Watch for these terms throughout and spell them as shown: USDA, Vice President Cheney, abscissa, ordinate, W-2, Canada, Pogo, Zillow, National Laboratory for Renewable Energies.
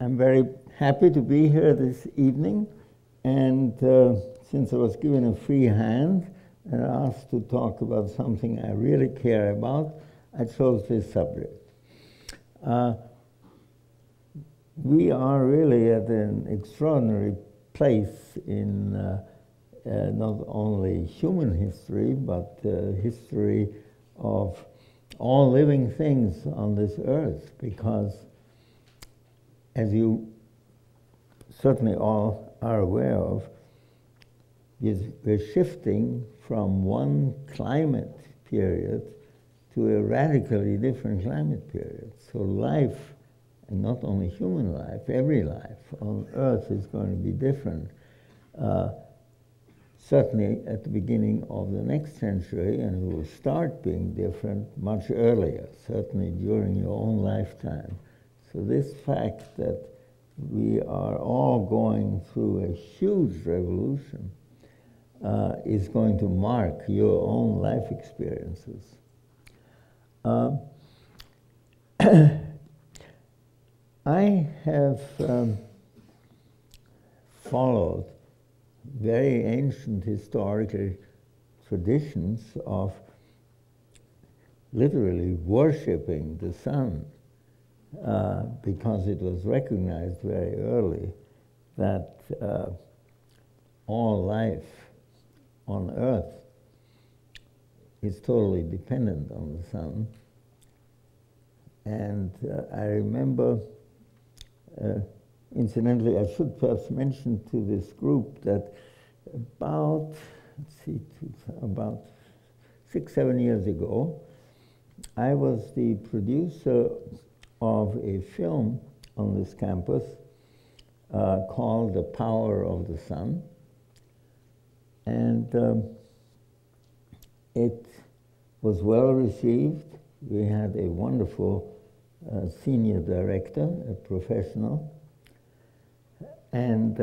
I'm very happy to be here this evening, and since I was given a free hand and asked to talk about something I really care about, I chose this subject. We are really at an extraordinary place in not only human history, but history of all living things on this earth, because as you certainly all are aware of, we're shifting from one climate period to a radically different climate period. So life, and not only human life, every life on earth is going to be different, certainly at the beginning of the next century, and it will start being different much earlier, certainly during your own lifetime. So this fact that we are all going through a huge revolution is going to mark your own life experiences. I have followed very ancient historical traditions of literally worshipping the sun, because it was recognized very early that all life on earth is totally dependent on the sun. And I remember, incidentally, I should perhaps mention to this group that about, let's see, about 6 or 7 years ago, I was the producer of a film on this campus called The Power of the Sun. And it was well received. We had a wonderful senior director, a professional, and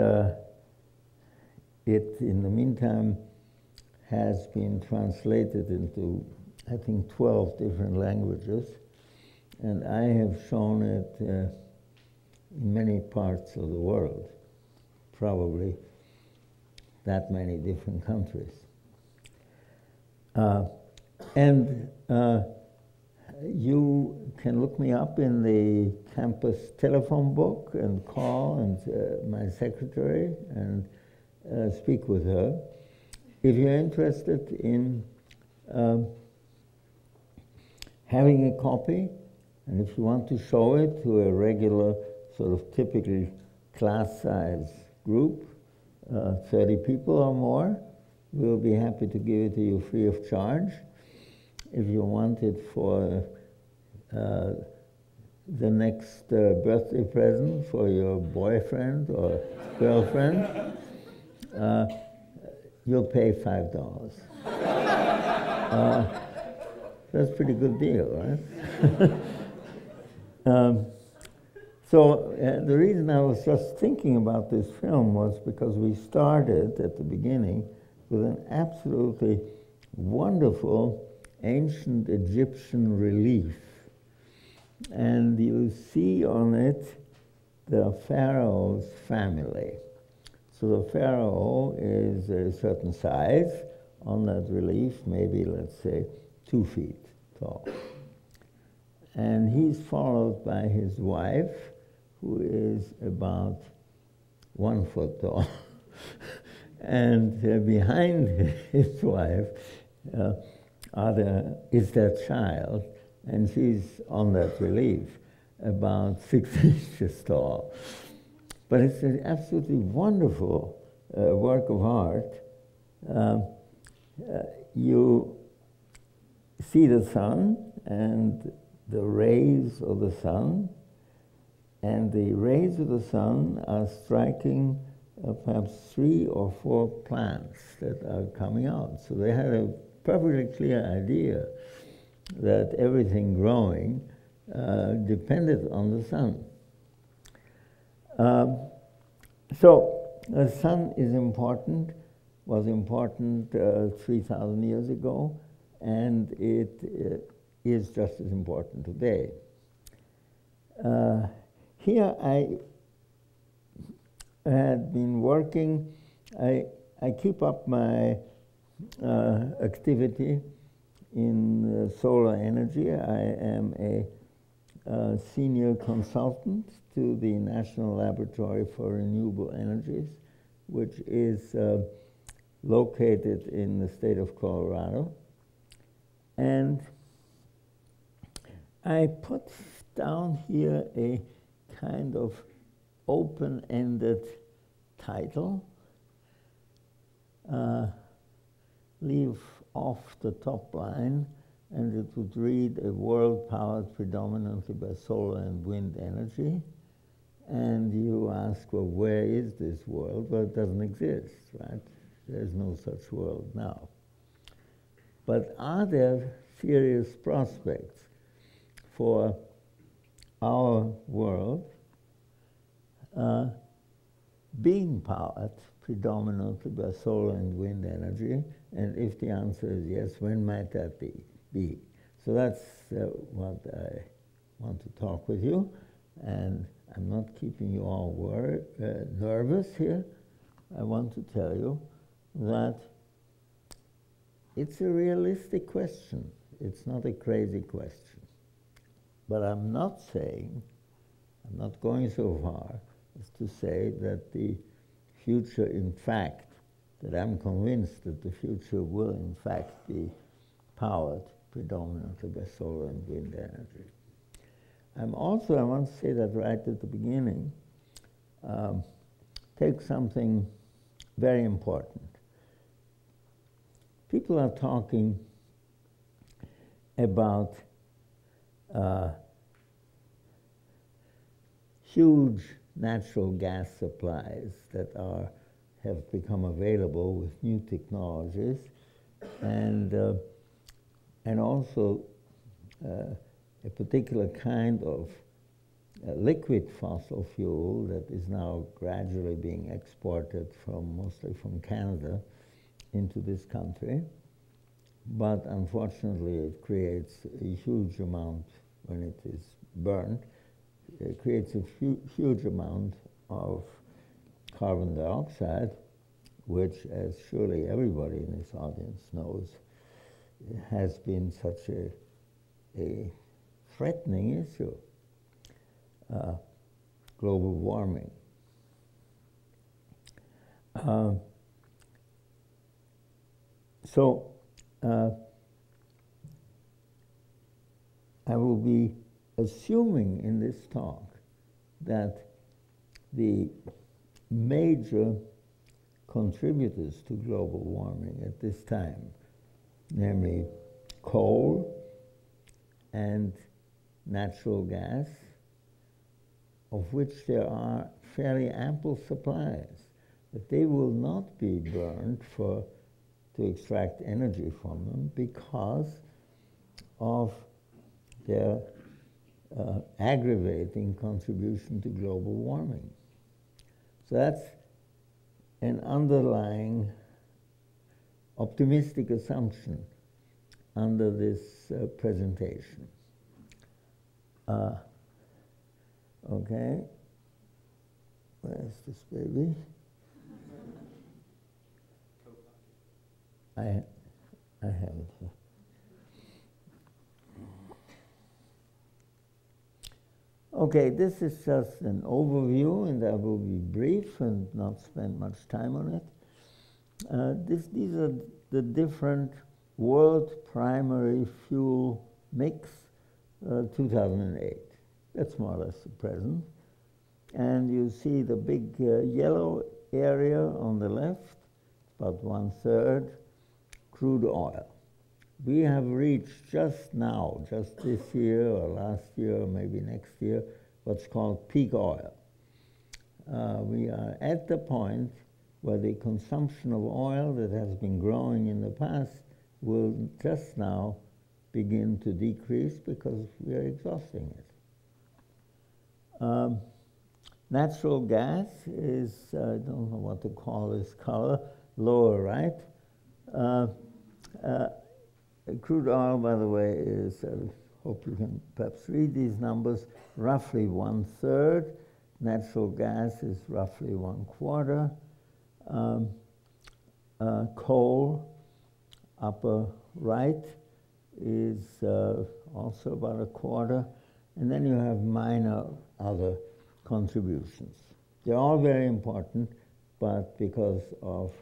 it, in the meantime, has been translated into, I think, 12 different languages, and I have shown it in many parts of the world, probably that many different countries. You can look me up in the campus telephone book and call and my secretary and speak with her. If you're interested in having a copy, and if you want to show it to a regular sort of typical class size group, 30 people or more, we'll be happy to give it to you free of charge. If you want it for the next birthday present for your boyfriend or girlfriend, you'll pay $5. That's a pretty good deal, right? The reason I was just thinking about this film was because we started at the beginning with an absolutely wonderful ancient Egyptian relief. And you see on it the pharaoh's family. So the pharaoh is a certain size on that relief, maybe, let's say, 2 feet tall. And he's followed by his wife, who is about 1 foot tall. And behind his wife, is their child, and she's on that relief, about 6 inches tall. But it's an absolutely wonderful work of art. You see the sun and the rays of the sun, and the rays of the sun are striking perhaps 3 or 4 plants that are coming out. So they had a perfectly clear idea that everything growing depended on the sun. So the sun is important, was important 3,000 years ago, and it is just as important today. Here I had been working. I keep up my activity in solar energy. I am a senior consultant to the National Laboratory for Renewable Energies, which is located in the state of Colorado. And I put down here a kind of open-ended title. Leave off the top line, and it would read, a world powered predominantly by solar and wind energy. And you ask, well, where is this world? Well, it doesn't exist, right? There's no such world now. But are there serious prospects for our world being powered predominantly by solar and wind energy? And if the answer is yes, when might that be? So that's what I want to talk with you. And I'm not keeping you all nervous here. I want to tell you that it's a realistic question. It's not a crazy question. But I'm not going so far as to say that the future, in fact, that I'm convinced that the future will, in fact, be powered predominantly by solar and wind energy. I want to say that right at the beginning, take something very important. People are talking about huge natural gas supplies that have become available with new technologies, and also a particular kind of liquid fossil fuel that is now gradually being exported mostly from Canada into this country. But unfortunately, it creates a huge amount when it is burned. It creates a huge amount of carbon dioxide, which, as surely everybody in this audience knows, has been such a threatening issue, global warming. So I will be assuming in this talk that the major contributors to global warming at this time, namely coal and natural gas, of which there are fairly ample supplies, that they will not be burned to extract energy from them because of their aggravating contribution to global warming. So that's an underlying optimistic assumption under this presentation. Okay, where's this baby? I have it here. Okay, this is just an overview, and I will be brief and not spend much time on it. These are the different world primary fuel mix, 2008. That's more or less the present. And you see the big yellow area on the left, about 1/3, crude oil. We have reached just now, just this year or last year or maybe next year, what's called peak oil. We are at the point where the consumption of oil that has been growing in the past will just now begin to decrease because we are exhausting it. Natural gas is, I don't know what to call this color, lower right. Crude oil, by the way, is hope you can perhaps read these numbers, roughly 1/3. Natural gas is roughly 1/4. Coal, upper right, is also about 1/4. And then you have minor other contributions. They're all very important, but because of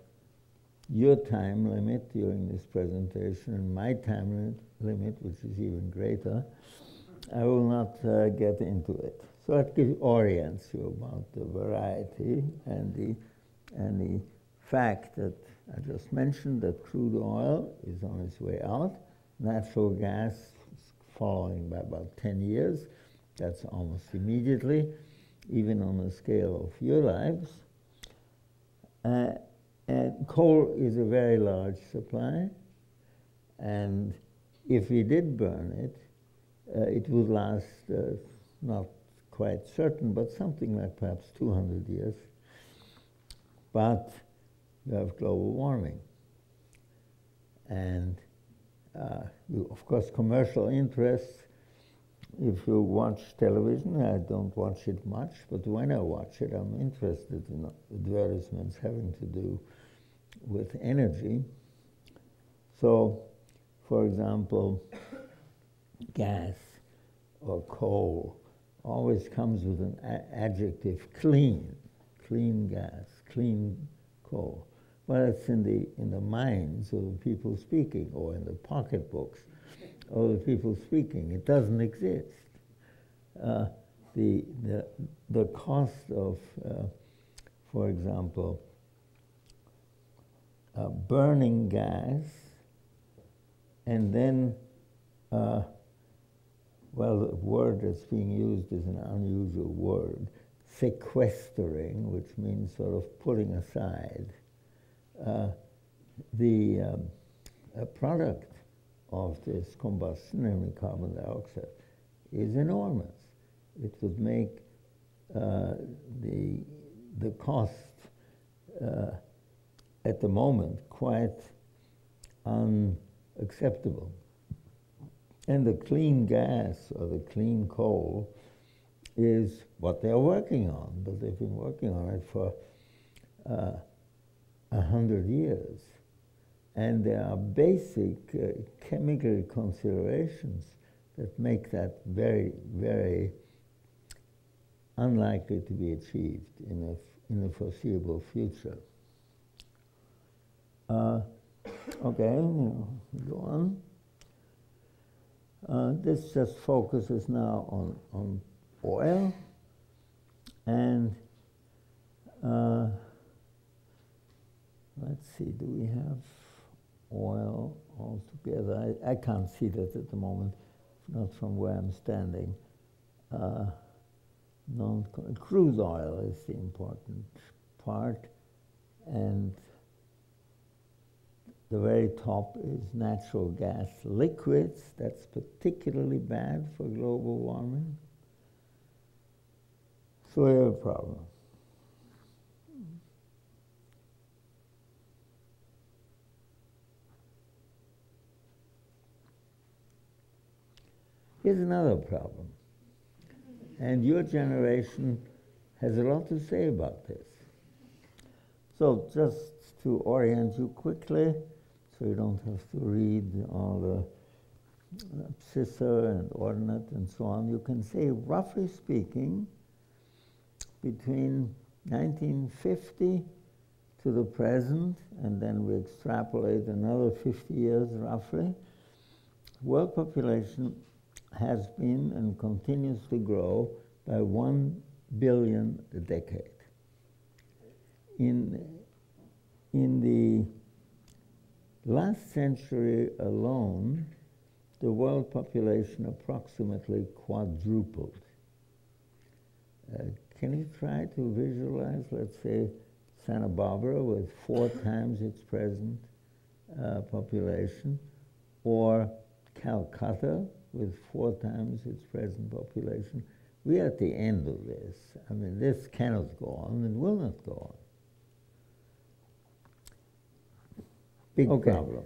your time limit during this presentation and my time limit, which is even greater, I will not get into it. So that orients you about the variety and the fact that I just mentioned that crude oil is on its way out, natural gas is following by about 10 years. That's almost immediately, even on the scale of your lives. And coal is a very large supply, and if we did burn it, it would last, not quite certain, but something like perhaps 200 years. But you have global warming. And of course, commercial interests. If you watch television, I don't watch it much, but when I watch it, I'm interested in advertisements having to do with energy. So, for example, gas or coal always comes with an adjective, clean, clean gas, clean coal. Well, it's in the minds of the people speaking, or in the pocketbooks of the people speaking. It doesn't exist. The cost of, for example, burning gas, and then, well, the word that's being used is an unusual word, sequestering, which means sort of putting aside the product of this combustion, namely carbon dioxide, is enormous. It would make the cost at the moment quite unacceptable. And the clean gas or the clean coal is what they're working on, but they've been working on it for 100 years. And there are basic chemical considerations that make that very, very unlikely to be achieved in the foreseeable future. Okay, go on. This just focuses now on oil, and let's see, do we have oil altogether? I can't see that at the moment, not from where I'm standing. Crude oil is the important part, and the very top is natural gas liquids. That's particularly bad for global warming. So we have a problem. Here's another problem. And your generation has a lot to say about this. So just to orient you quickly, so you don't have to read all the abscissa and ordinate and so on, you can say, roughly speaking, between 1950 to the present, and then we extrapolate another 50 years roughly, world population has been and continues to grow by 1 billion a decade. In the last century alone, the world population approximately quadrupled. Can you try to visualize, let's say, Santa Barbara with 4 times its present population, or Calcutta with 4 times its present population? We're at the end of this. I mean, this cannot go on and will not go on. Big problem.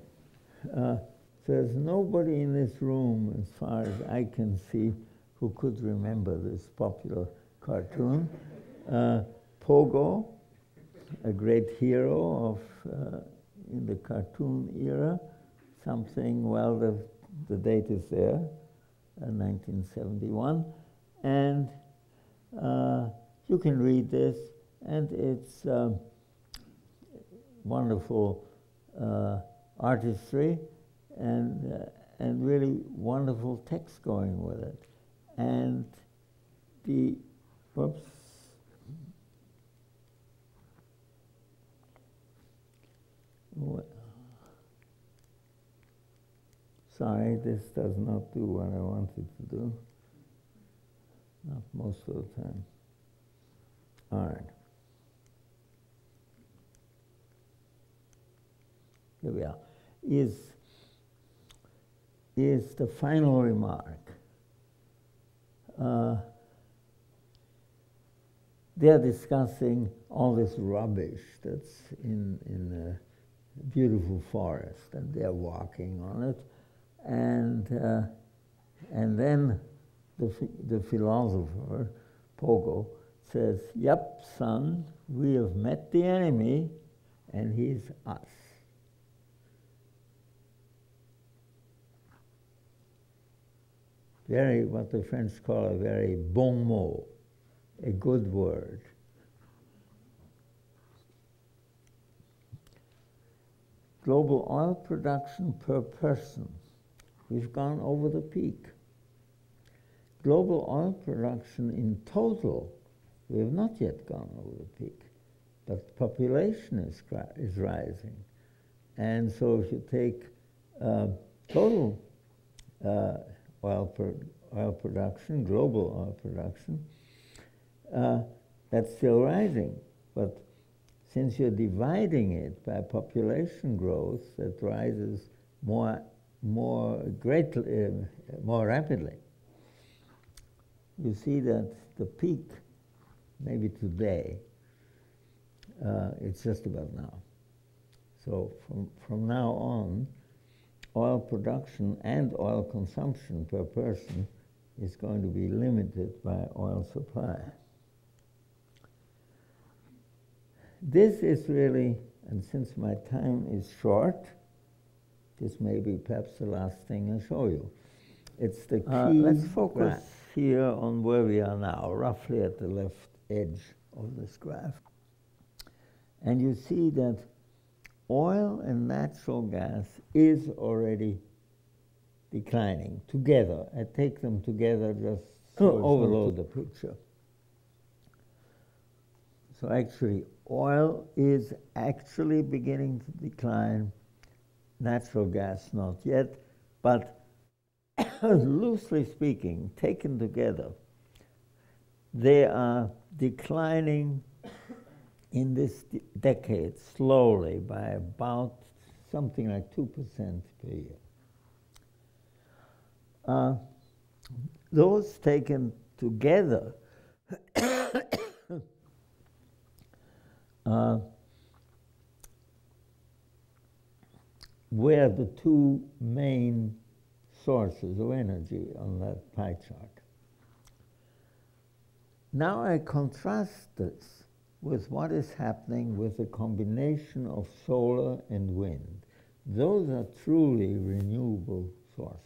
There's nobody in this room, as far as I can see, who could remember this popular cartoon. Pogo, a great hero of in the cartoon era, something, well, the date is there, 1971, and you can read this, and it's wonderful artistry and really wonderful text going with it. And the, whoops, sorry, this does not do what I want it to do, not most of the time. All right. Here we are. Is the final remark. They're discussing all this rubbish that's in the beautiful forest, and they're walking on it. And then the philosopher, Pogo, says, "Yep, son, we have met the enemy, and he's us." Very, what the French call a very bon mot, a good word. Global oil production per person. We've gone over the peak. Global oil production in total, we have not yet gone over the peak, but population is rising. And so if you take total oil production, global oil production, that's still rising. But since you're dividing it by population growth that rises more rapidly, you see that the peak, maybe today, it's just about now. So from now on, oil production and oil consumption per person is going to be limited by oil supply. This is really, and since my time is short, this may be perhaps the last thing I show you. It's the key. Let's focus here on where we are now, roughly at the left edge of this graph. And you see that oil and natural gas is already declining together. I take them together just to overload the picture. So actually, oil is actually beginning to decline, natural gas not yet, but loosely speaking, taken together, they are declining in this decade slowly by about something like 2% per year. Those taken together were the two main sources of energy on that pie chart. Now I contrast this with what is happening with the combination of solar and wind. Those are truly renewable sources.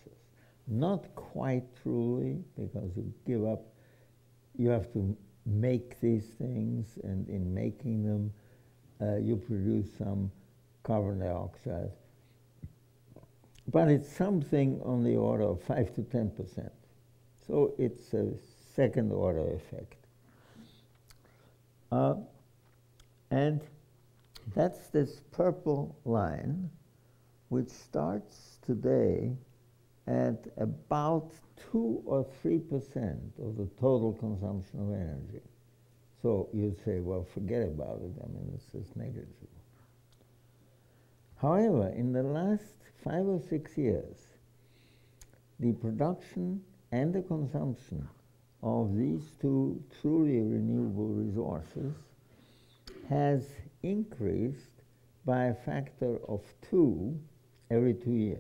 Not quite truly, because you give up, you have to make these things, and in making them, you produce some carbon dioxide. But it's something on the order of 5 to 10%. So it's a second order effect. And that's this purple line, which starts today at about 2 or 3% of the total consumption of energy. So you'd say, well, forget about it. I mean, it's just negligible. However, in the last 5 or 6 years, the production and the consumption of these two truly renewable resources has increased by a factor of 2 every 2 years.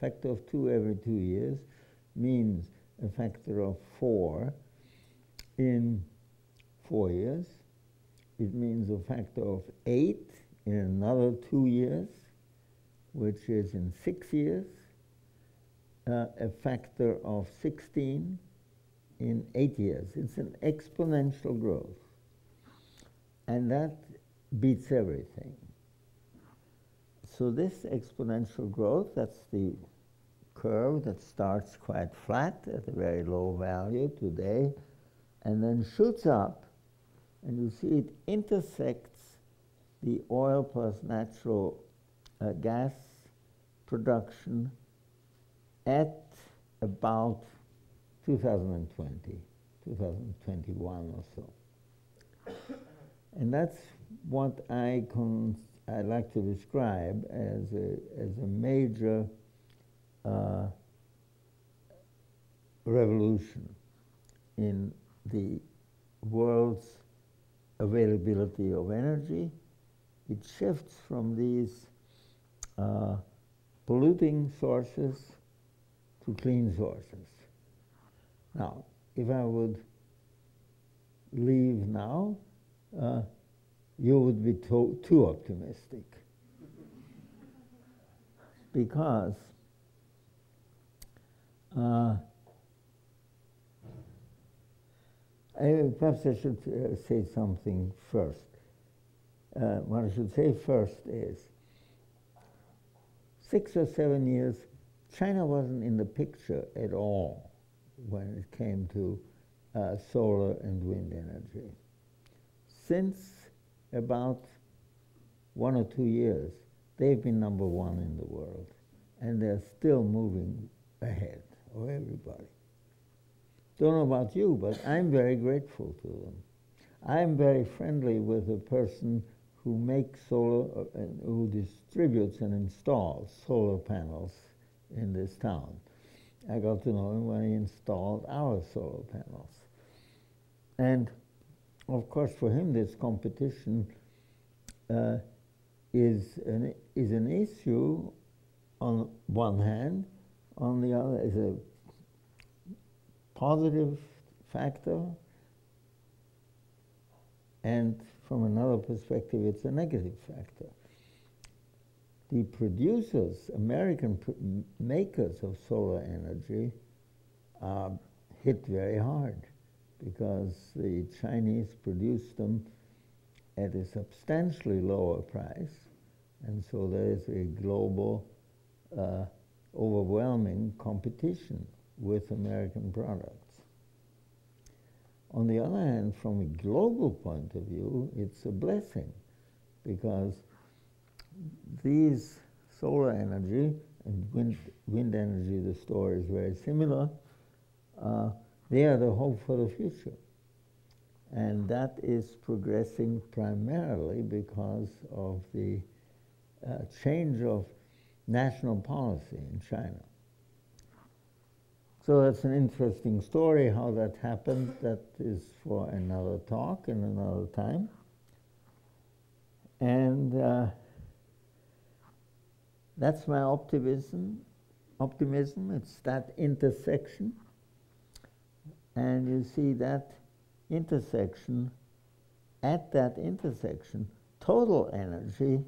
factor of 2 every 2 years means a factor of 4 in 4 years. It means a factor of 8 in another 2 years, which is in 6 years, a factor of 16 in 8 years. It's an exponential growth. And that beats everything. So this exponential growth, that's the curve that starts quite flat at a very low value today, and then shoots up, and you see it intersects the oil plus natural gas production at about 2020, 2021 or so. And that's what I like to describe as a major revolution in the world's availability of energy. It shifts from these polluting sources to clean sources. Now, if I would leave now, you would be too optimistic, because perhaps I should say something first. What I should say first is, 6 or 7 years, China wasn't in the picture at all when it came to solar and wind energy. Since about 1 or 2 years, they've been #1 in the world, and they're still moving ahead of everybody. Don't know about you, but I'm very grateful to them. I'm very friendly with a person who makes solar, and who distributes and installs solar panels in this town. I got to know him when he installed our solar panels. And of course, for him, this competition is an issue on one hand. On the other, is a positive factor. And from another perspective, it's a negative factor. The producers, American makers of solar energy, are hit very hard, because the Chinese produce them at a substantially lower price, and so there is a global overwhelming competition with American products. On the other hand, from a global point of view, it's a blessing, because these solar energy and wind energy, the story is very similar, they are the hope for the future. And that is progressing primarily because of the change of national policy in China. So that's an interesting story, how that happened. That is for another talk and another time. And that's my optimism. It's that intersection. And you see that intersection, at that intersection, total energy,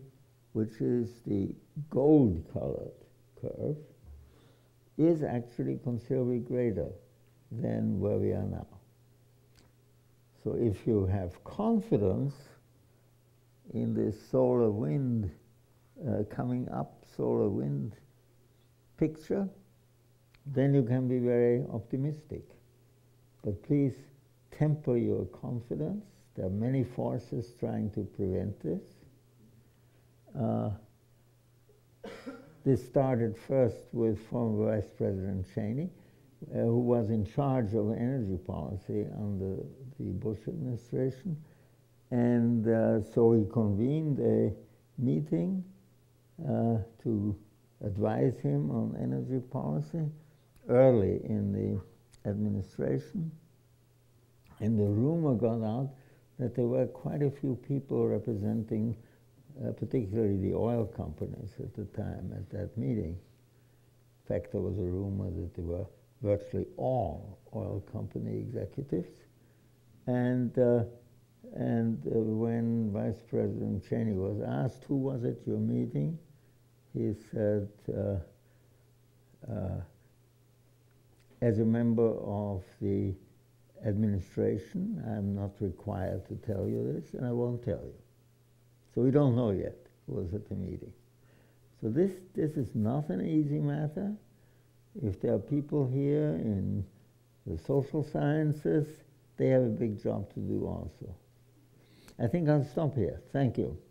which is the gold-colored curve, is actually considerably greater than where we are now. So if you have confidence in this solar wind, coming up solar wind picture, then you can be very optimistic. But please temper your confidence. There are many forces trying to prevent this. This started first with former Vice President Cheney, who was in charge of energy policy under the Bush administration. And so he convened a meeting to advise him on energy policy early in the administration, and the rumor got out that there were quite a few people representing particularly the oil companies at the time at that meeting. In fact, there was a rumor that they were virtually all oil company executives. And when Vice President Cheney was asked, who was at your meeting? He said, as a member of the administration, I'm not required to tell you this, and I won't tell you. So we don't know yet who was at the meeting. So this is not an easy matter. If there are people here in the social sciences, they have a big job to do also. I think I'll stop here. Thank you.